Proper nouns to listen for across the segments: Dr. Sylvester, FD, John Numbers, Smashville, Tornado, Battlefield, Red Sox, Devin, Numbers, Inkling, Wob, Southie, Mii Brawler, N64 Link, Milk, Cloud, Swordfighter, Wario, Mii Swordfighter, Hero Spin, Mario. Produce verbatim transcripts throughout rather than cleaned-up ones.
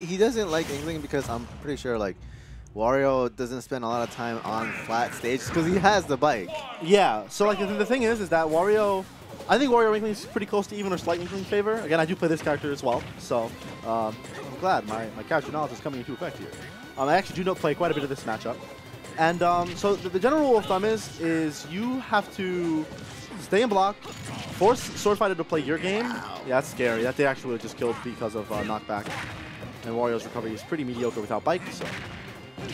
He doesn't like Inkling because I'm pretty sure like Wario doesn't spend a lot of time on flat stages because he has the bike. Yeah. So like the thing is, is that Wario, I think Wario Inkling is pretty close to even or slight Inkling favor. Again, I do play this character as well, so um, I'm glad my my character knowledge is coming into effect here. Um, I actually do know play quite a bit of this matchup, and um, so the, the general rule of thumb is is you have to stay in block, force Swordfighter to play your game. Yeah, that's scary. That they actually would have just killed because of uh, knockback. And Wario's recovery is pretty mediocre without bike, so.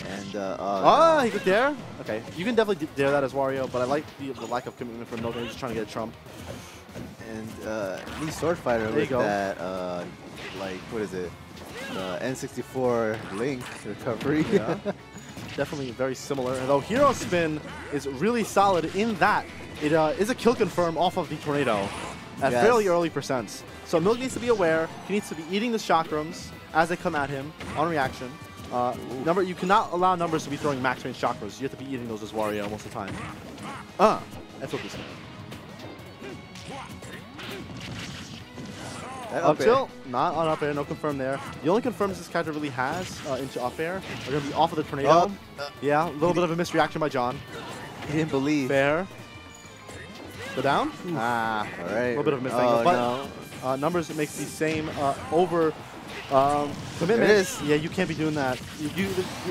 And, uh, uh, ah, he could dare? Okay, you can definitely dare that as Wario, but I like the, the lack of commitment from Milk, just trying to get a trump. And, uh, Mii Swordfighter with go. that, uh, like, what is it? Uh, N sixty-four Link recovery. Yeah. Definitely very similar, although Hero Spin is really solid in that it uh, is a kill confirm off of the Tornado at yes. fairly early percents. So Milk needs to be aware, he needs to be eating the chakrams as they come at him on reaction. Uh, number, you cannot allow Numbers to be throwing max range chakras. You have to be eating those as Wario most of the time. Ah, uh, that's what this is. Up, up tilt, not on up air, no confirm there. The only confirms this character really has uh, into up air are going to be off of the Tornado. Oh, uh, yeah, a little bit of a misreaction by John. He didn't believe. Fair. Go down? Ooh. Ah, all right. A little bit of a missed angle, oh, but no. uh, Numbers makes the same uh, over. Um, commitment. It is. Yeah, you can't be doing that. You, you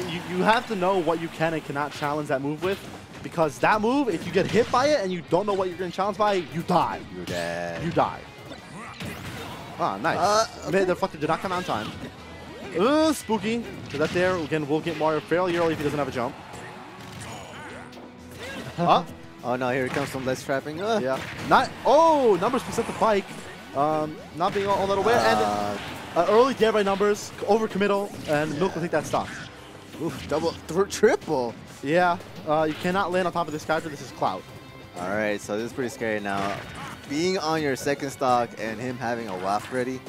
you you have to know what you can and cannot challenge that move with, because that move, if you get hit by it and you don't know what you're going to challenge by, you die. You're dead. You die. Ah, nice. Uh, okay. The fucker did not come out in time. Ooh, spooky. So that there again will get Mario fairly early if he doesn't have a jump. Huh? Oh no, here it comes some less trapping. Uh. Yeah. Not. Oh, Numbers picks up the bike. Um, not being all, all that aware uh, and. Uh, early dare by Numbers, overcommittal, and yeah. Milk will take that stop. Oof, double, triple. Yeah, uh, you cannot land on top of this character. This is Cloud. All right, so this is pretty scary now. Being on your second stock and him having a waft ready,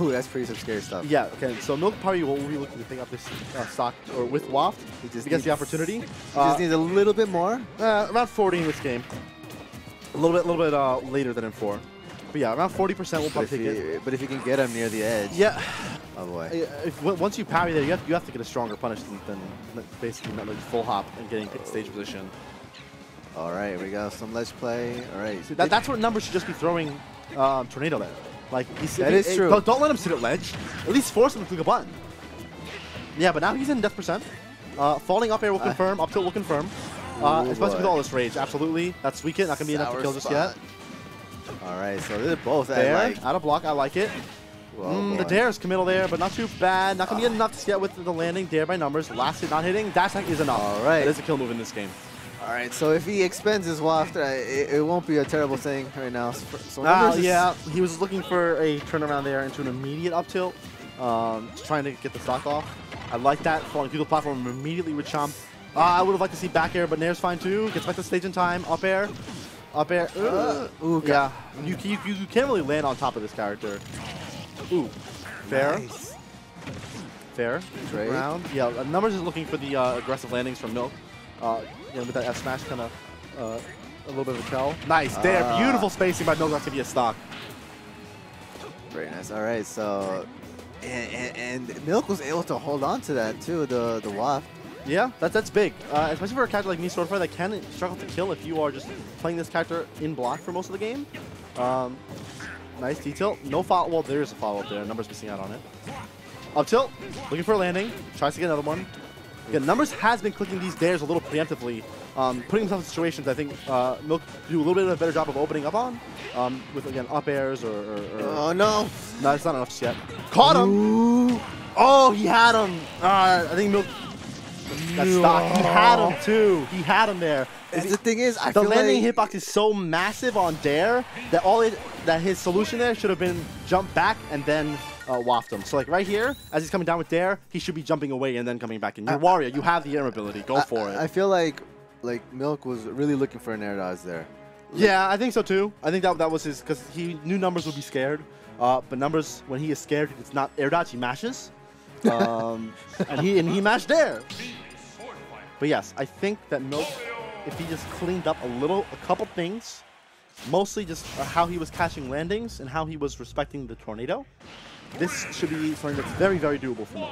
ooh, that's pretty some scary stuff. Yeah, okay, so Milk party will be looking to pick up this uh, stock or with waft. He just gets the opportunity. He uh, just needs a little bit more. Uh, around forty in this game. A little bit, a little bit uh, later than in four. But yeah, around forty percent will probably take it. But if you can get him near the edge. Yeah. Oh boy. If, once you parry there, you have, you have to get a stronger punish than, than basically not like full hop and getting stage position. All right, we got some ledge play. All right. So that, that's what Numbers should just be throwing um, Tornado there. Like, he's, that he, is he, true. Don't, don't let him sit at ledge. At least force him to click a button. Yeah, but now he's in death percent. Uh, falling up air will confirm. Uh, up tilt will confirm. Uh, ooh, especially boy. with all this rage. Absolutely. That's weak. Not going to be enough to kill just yet. All right, so they're both there. Like. Out of block, I like it. Well, mm, the dare is committal there, but not too bad. Not going to be enough to get with the landing. Dare by Numbers. Last hit not hitting. Dash attack is enough. All right. That is a kill move in this game. All right, so if he expends his waft, it, it won't be a terrible thing right now. So ah, yeah, he was looking for a turnaround there into an immediate up tilt. Um, just trying to get the stock off. I like that. Falling through the platform immediately with Chomp. Uh, I would have liked to see back air, but Nair's fine too. Gets back to stage in time. Up air. Up air. Uh, ooh, yeah. You, you, you can't really land on top of this character. Ooh. Fair. Nice. Fair. Great. Round. Yeah, uh, Numbers is looking for the uh, aggressive landings from Milk. Uh, you know, with that F smash kind of uh, a little bit of a tell. Nice. Uh, there. Beautiful spacing by Milk. That's going to be a stock. Very nice. All right. So, and, and, and Milk was able to hold on to that, too, the, the waft. Yeah, that's, that's big, uh, especially for a character like Mii Swordfighter that can struggle to kill if you are just playing this character in block for most of the game. Um, nice detail. No follow-up. Well, there is a follow-up there. Numbers missing out on it. Up tilt. Looking for a landing. Tries to get another one. Yeah, Numbers has been clicking these dares a little preemptively, um, putting himself in situations I think uh, Milk do a little bit of a better job of opening up on, um, with, again, up airs or... or, or oh, no. No, it's not enough just yet. Caught him. Ooh. Oh, he had him. Uh, I think Milk... That stock. He had him too. He had him there. That's the thing is, I the feel landing like hitbox is so massive on dare that all it, that his solution there should have been jump back and then uh, waft him. So like right here, as he's coming down with dare, he should be jumping away and then coming back in. You're I, Wario. You have the air ability. Go I, for it. I feel like like Milk was really looking for an air dodge there. Like, yeah, I think so too. I think that that was his because he knew Numbers would be scared, uh, but Numbers when he is scared, it's not air dodge. He mashes. um, and he and he mashed there. But yes, I think that Milk, if he just cleaned up a little, a couple things, mostly just how he was catching landings and how he was respecting the tornado. This should be something that's very, very doable for me.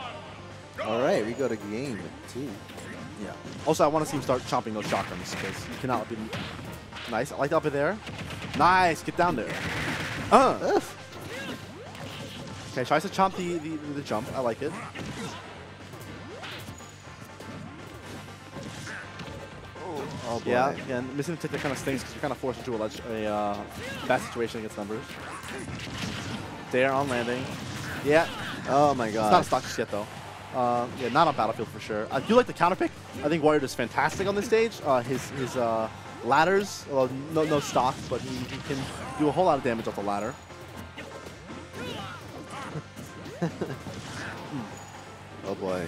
All right, we got a game too. Yeah. Also, I want to see him start chomping those shotguns because you cannot up in. Nice. I like up in there. Nice. Get down there. Uh. Okay. Tries to chomp the, the the jump. I like it. Oh boy. Yeah. Again, missing the tick that kind of stinks because you're kind of forced into a, ledge, a uh, bad situation against numbers. There on landing. Yeah. Oh my God. It's not a stock just yet though. Uh, yeah, not on Battlefield for sure. I do like the counter pick. I think Wario is fantastic on this stage. Uh, his his uh, ladders, well, no no stock, but he, he can do a whole lot of damage off the ladder. Oh boy!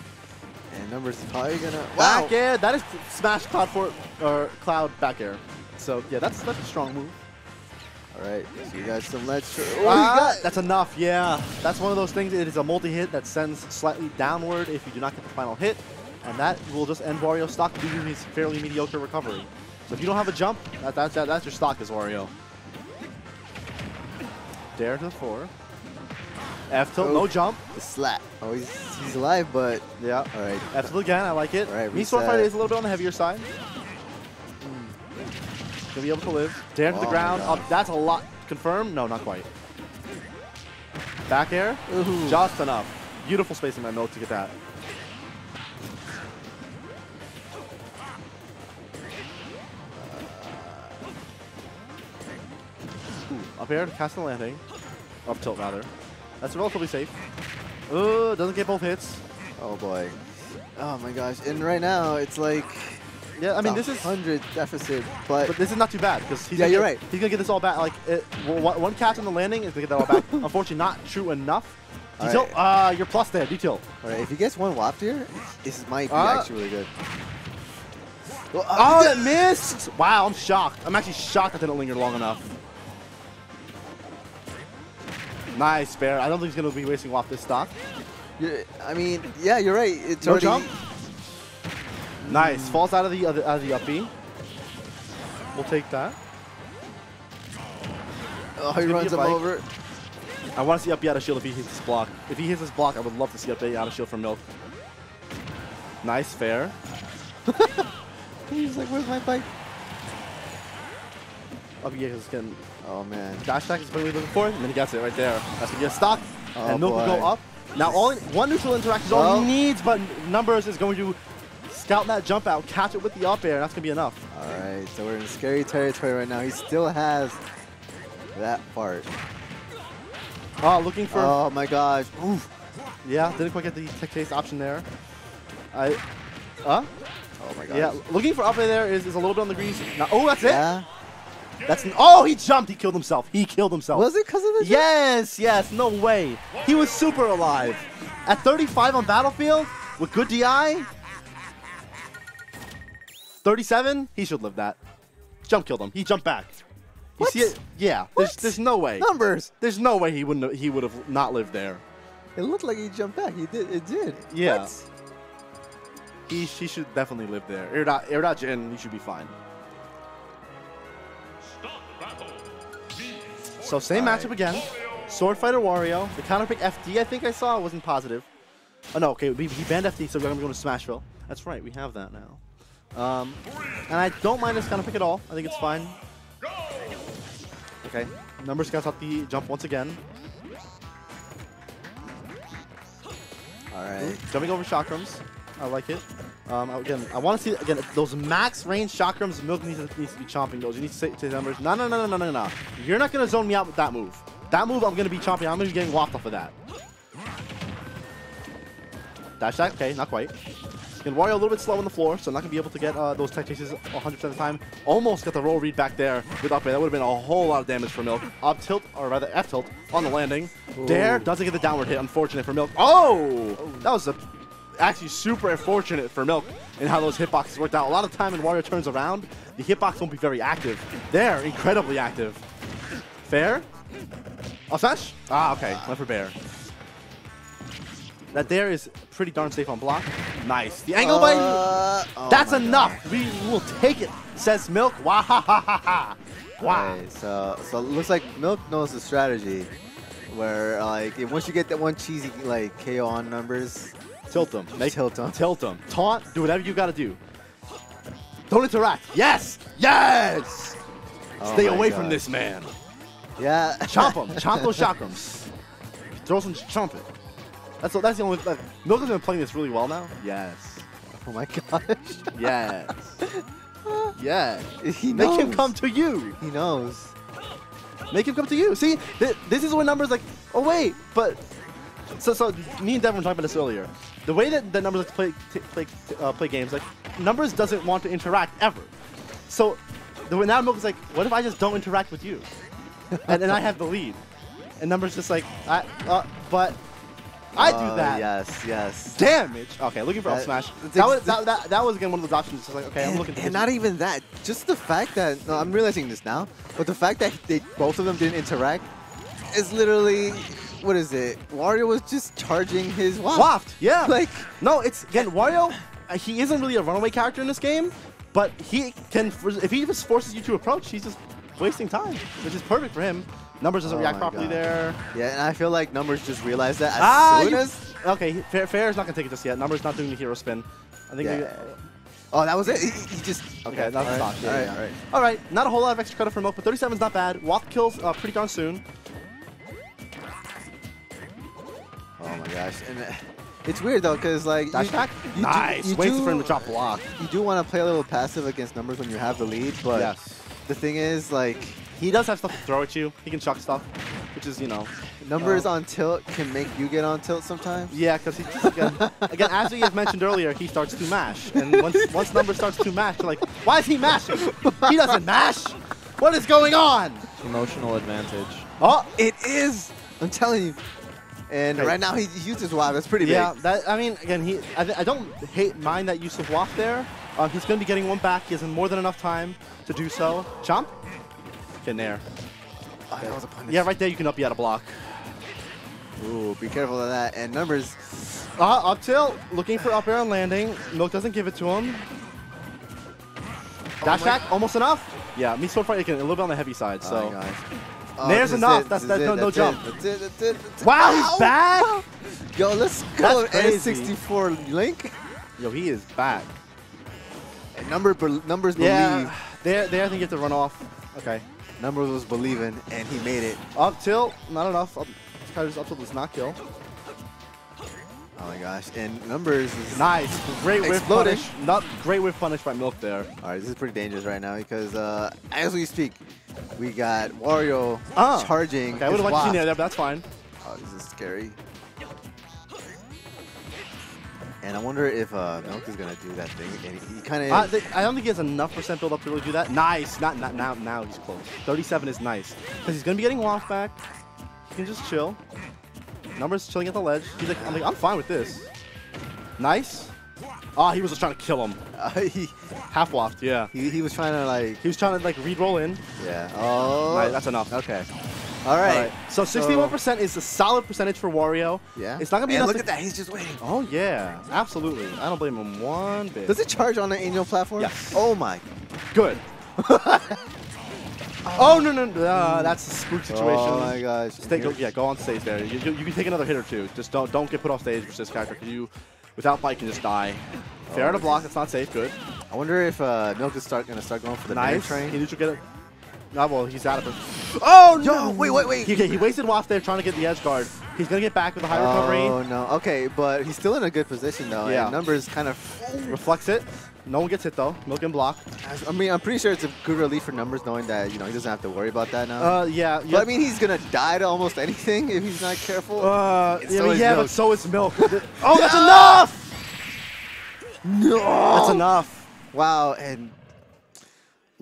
And numbers probably gonna wow. Back air. That is smash Cloud for or Cloud back air. So yeah, that's that's a strong move. All right, so you got some ledge. Oh, ah, that's enough, yeah. That's one of those things. It is a multi-hit that sends slightly downward if you do not get the final hit, and that will just end Wario's stock due to his fairly mediocre recovery. So if you don't have a jump, that, that, that, that's your stock as Wario. Dare to the four. F tilt, oh, no jump. The slap. Oh, he's, he's alive, but yeah. All right. F tilt again, I like it. All right, Mii Swordfighter is a little bit on the heavier side. Gonna be able to live. Down to oh the ground. Up. That's a lot. Confirmed? No, not quite. Back air. Ooh. Just enough. Beautiful spacing by Milk to get that. Ooh. Up air to cast the landing. Up tilt rather. That's relatively safe. Ooh, doesn't get both hits. Oh boy. Oh my gosh. And right now it's like. Yeah, I mean, this is one hundred deficit, but, but this is not too bad because he's yeah, gonna you're get, right. He's gonna get this all back. Like it, one catch on the landing is gonna get that all back. Unfortunately, not true enough. Detail, right. uh, you're plus there. Detail. All right, if he gets one whopped here, this might be uh, actually really good. Well, uh, oh, it missed! Wow, I'm shocked. I'm actually shocked that didn't linger long enough. Nice bear. I don't think he's gonna be wasting whop this stock. You're, I mean, yeah, you're right. It's no already. Jump? Nice. Falls out of the other out of the uppy. We'll take that. Oh, he runs him over. I want to see uppy out of shield if he hits this block. If he hits this block, I would love to see uppy out of shield from Milk. Nice, fair. He's like, where's my bike? Uppy is getting. Oh man. Dash attack is what we're looking for, and then he gets it right there. That's gonna get stopped, oh, and Milk boy. will go up. Now, all one neutral interaction is all well, he needs, but numbers is going to. Scout that jump out, catch it with the up air, and that's gonna be enough. All right, so we're in scary territory right now. He still has that part. Oh, looking for. Oh my gosh. Oof. Yeah, didn't quite get the tech chase option there. I. Huh? Oh my gosh. Yeah, looking for up air there is, is a little bit on the grease. Now, oh, that's yeah. it. That's an, oh, he jumped. He killed himself. He killed himself. Was it because of the jump? Yes, yes. No way. He was super alive. At thirty-five on Battlefield with good D I. thirty-seven? He should live that. Jump killed him. He jumped back. You what? see it? Yeah. What? There's there's no way. Numbers. There's no way he wouldn't he would have not lived there. It looked like he jumped back. He did. It did. Yeah. What? He he should definitely live there. Air dodge, air dodge in. He should be fine. So same All matchup right. again. Swordfighter Wario. The counter pick F D. I think I saw wasn't positive. Oh no. Okay. We, he banned F D, so we're gonna go to Smashville. That's right. We have that now. Um, and I don't mind this kind of pick at all. I think it's fine. Okay, numbers got out the jump once again. All right, jumping over chakrams. I like it. Um, again, I want to see again those max range chakrams. Milk needs to, needs to be chomping those. You need to say, say numbers. No, no, no, no, no, no. You're not gonna zone me out with that move. That move, I'm gonna be chomping. I'm gonna be getting whopped off of that. Dash that. Okay, not quite. And Wario a little bit slow on the floor, so not going to be able to get uh, those tech chases one hundred percent of the time. Almost got the roll read back there with up air. That would have been a whole lot of damage for Milk. Up tilt, or rather F tilt, on the landing. Ooh. Dare doesn't get the downward hit, unfortunate for Milk. Oh! That was a, actually super unfortunate for Milk in how those hitboxes worked out. A lot of time when Wario turns around, the hitbox won't be very active. They're incredibly active. Fair? Oh, smash? Ah, okay. Went for bear. That there is pretty darn safe on block. Nice. The angle uh, by oh that's enough. God. We will take it, says Milk. Wahahaha. Wow. Right, so so it looks like Milk knows the strategy, where like once you get that one cheesy like K O on Numbers, tilt them, make tilt them, tilt them, taunt, do whatever you gotta do. Don't interact. Yes, yes. Oh Stay away God. from this man. Yeah. Chomp him. Chomp those chakrams. Throw some chomp it. That's that's the only. Like, Milk has been playing this really well now. Yes. Oh my gosh. Yes. Yeah, he knows. Make him come to you. He knows. Make him come to you. See, th this is where Numbers like. Oh wait, but so so me and Devin were talking about this earlier. The way that the Numbers like play t play t uh, play games, like Numbers doesn't want to interact ever. So the way now Milk is like, what if I just don't interact with you, and then I have the lead, and Numbers just like, I uh, but. I do that. Uh, yes, yes. Damage. Okay, looking for up smash. That was that, that, that was again one of those options. Just like okay, and, I'm looking. For and not even that. Just the fact that no, I'm realizing this now. But the fact that they both of them didn't interact is literally what is it? Wario was just charging his waft. Waft. Yeah. Like no, it's again Wario. He isn't really a runaway character in this game, but he can. If he just forces you to approach, he's just wasting time, which is perfect for him. Numbers doesn't oh react properly God. there. Yeah, and I feel like Numbers just realized that as ah, soon as... Okay, Fair, Fair is not going to take it just yet. Numbers not doing the hero spin. I think. Yeah. They, oh, that was it? He, he just... Okay, okay that was not. Right, yeah, all, yeah. right, all right, all right. Not a whole lot of extra credit for Milk, but thirty-seven is not bad. Walk kills uh, pretty darn soon. Oh my gosh. And uh, it's weird though, because like... Dash attack? Nice. Wait for him to drop block. You do want to play a little passive against Numbers when you have the lead, but yes. the thing is like... He does have stuff to throw at you. He can chuck stuff, which is, you know. Numbers uh, on tilt can make you get on tilt sometimes. Yeah, because he just, again, again, as we have mentioned earlier, he starts to mash. And once, once Numbers starts to mash, you're like, why is he mashing? He doesn't mash. What is going on? Emotional advantage. Oh, it is. I'm telling you. And okay. right now, he uses Wob. That's pretty yeah, big. Yeah, I mean, again, he. I, I don't hate mind that use of Wob there. Uh, he's going to be getting one back. He has more than enough time to do so. Chomp? In there. Oh, that was a punish. Yeah, right there you can up you out of block. Ooh, be careful of that. And Numbers. Uh, up tilt, looking for up air and landing. Milk doesn't give it to him. Dash attack, oh almost enough. Yeah, Mii Swordfighter again, a little bit on the heavy side. Oh so oh, there's enough. It, that's that's, that's no, no jump. It, that's it, that's it, that's wow, he's ow. back. Yo, let's go. N sixty-four Link. Yo, he is back. And number, numbers yeah, believe. There, there. I think you have to run off. Okay. Numbers was believing, and he made it. Up tilt, not enough. Up, up tilt does not kill. Oh my gosh! And Numbers is nice, great whiff punish. Not great whiff punish by Milk there. All right, this is pretty dangerous right now because uh, as we speak, we got Wario oh. charging. Okay, I would have watched you near there, but that's fine. Oh, this is scary. And I wonder if uh, Milk is gonna do that thing. And he, he kind of. Uh, I don't think he has enough percent build up to really do that. Nice. Not, not now. Now he's close. thirty-seven is nice because he's gonna be getting Waft back. He can just chill. Numbers chilling at the ledge. He's like, I'm like, I'm fine with this. Nice. Ah, oh, he was just trying to kill him. Uh, he half Waft. Yeah. He, he was trying to like. He was trying to like read roll in. Yeah. Oh. Right, that's enough. Okay. All right. All right. So sixty-one percent so, is a solid percentage for Wario. Yeah. It's not going to be enough. Look at that. He's just waiting. Oh, yeah. Absolutely. I don't blame him one bit. Does it charge on the angel platform? Yes. Oh, my. Good. oh, no, no, no. Uh, that's a spook situation. Oh, my gosh. Stay, go, yeah, go on stage there. You, you, you can take another hit or two. Just don't don't get put off stage with this character because you, without bite, can just die. Fair oh, to block. That's not safe. Good. I wonder if uh, Milk is start, going to start going for the nice train. Can you get it? No, well, he's out of it. Oh, no! Yo, wait, wait, wait. He, he wasted Waft there trying to get the edge guard. He's going to get back with a high recovery. Oh, no. Okay, but he's still in a good position, though. Yeah. And Numbers kind of reflects it. No one gets hit, though. Milk and block. I mean, I'm pretty sure it's a good relief for Numbers knowing that, you know, he doesn't have to worry about that now. Uh, yeah. But, I mean, he's going to die to almost anything if he's not careful. Uh, yeah, so yeah but so is Milk. oh, that's enough! No! That's enough. Wow, and...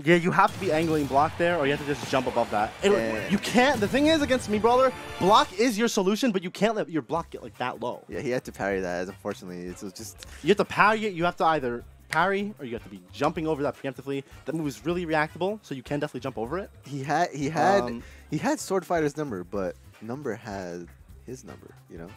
Yeah, you have to be angling block there, or you have to just jump above that. It, yeah. You can't. The thing is, against Mii Brawler, block is your solution, but you can't let your block get like that low. Yeah, he had to parry that. Unfortunately, it's just you have to parry it. You have to either parry, or you have to be jumping over that preemptively. That move is really reactable, so you can definitely jump over it. He had, he had, um, he had Swordfighter's number, but number had his number. You know.